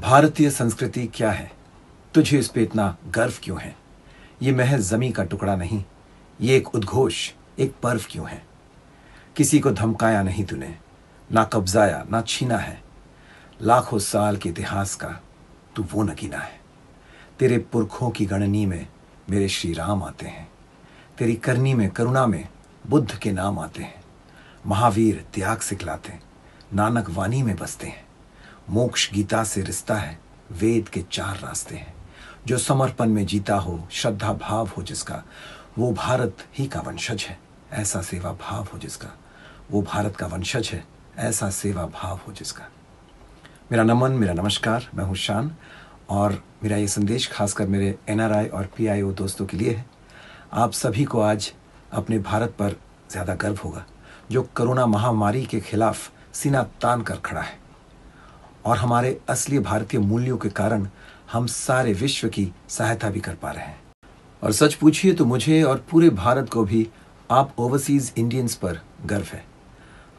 भारतीय संस्कृति क्या है, तुझे इस पे इतना गर्व क्यों है? ये महज जमी का टुकड़ा नहीं, ये एक उद्घोष, एक पर्व क्यों है? किसी को धमकाया नहीं तूने, ना कब्जाया, ना छीना है। लाखों साल के इतिहास का तू वो नगीना है। तेरे पुरखों की गणनी में मेरे श्री राम आते हैं, तेरी करनी में, करुणा में बुद्ध के नाम आते हैं। महावीर त्याग सिखलाते, नानक वाणी में बसते हैं। मोक्ष गीता से रिश्ता है, वेद के चार रास्ते हैं। जो समर्पण में जीता हो, श्रद्धा भाव हो जिसका, वो भारत ही का वंशज है, ऐसा सेवा भाव हो जिसका, वो भारत का वंशज है, ऐसा सेवा भाव हो जिसका। मेरा नमन, मेरा नमस्कार। मैं हूँ शान और मेरा ये संदेश खासकर मेरे NRI और PIO दोस्तों के लिए है। आप सभी को आज अपने भारत पर ज़्यादा गर्व होगा, जो कोरोना महामारी के खिलाफ सीना तान कर खड़ा है और हमारे असली भारतीय मूल्यों के कारण हम सारे विश्व की सहायता भी कर पा रहे हैं। और सच पूछिए तो मुझे और पूरे भारत को भी आप ओवरसीज इंडियंस पर गर्व है।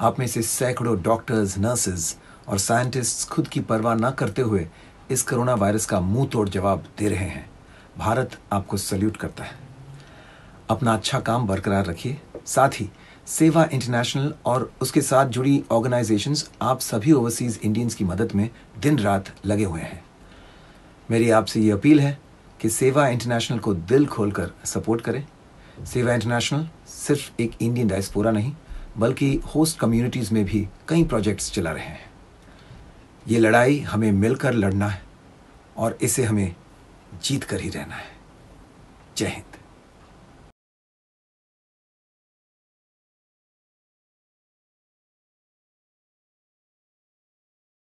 आप में से सैकड़ों डॉक्टर्स, नर्सेज और साइंटिस्ट्स खुद की परवाह न करते हुए इस कोरोना वायरस का मुंह तोड़ जवाब दे रहे हैं। भारत आपको सल्यूट करता है। अपना अच्छा काम बरकरार रखिए। साथ ही सेवा इंटरनेशनल और उसके साथ जुड़ी ऑर्गेनाइजेशंस आप सभी ओवरसीज इंडियंस की मदद में दिन रात लगे हुए हैं। मेरी आपसे ये अपील है कि सेवा इंटरनेशनल को दिल खोलकर सपोर्ट करें। सेवा इंटरनेशनल सिर्फ एक इंडियन डायस्पोरा नहीं, बल्कि होस्ट कम्युनिटीज़ में भी कई प्रोजेक्ट्स चला रहे हैं। ये लड़ाई हमें मिलकर लड़ना है और इसे हमें जीत कर ही रहना है। जय हिंद।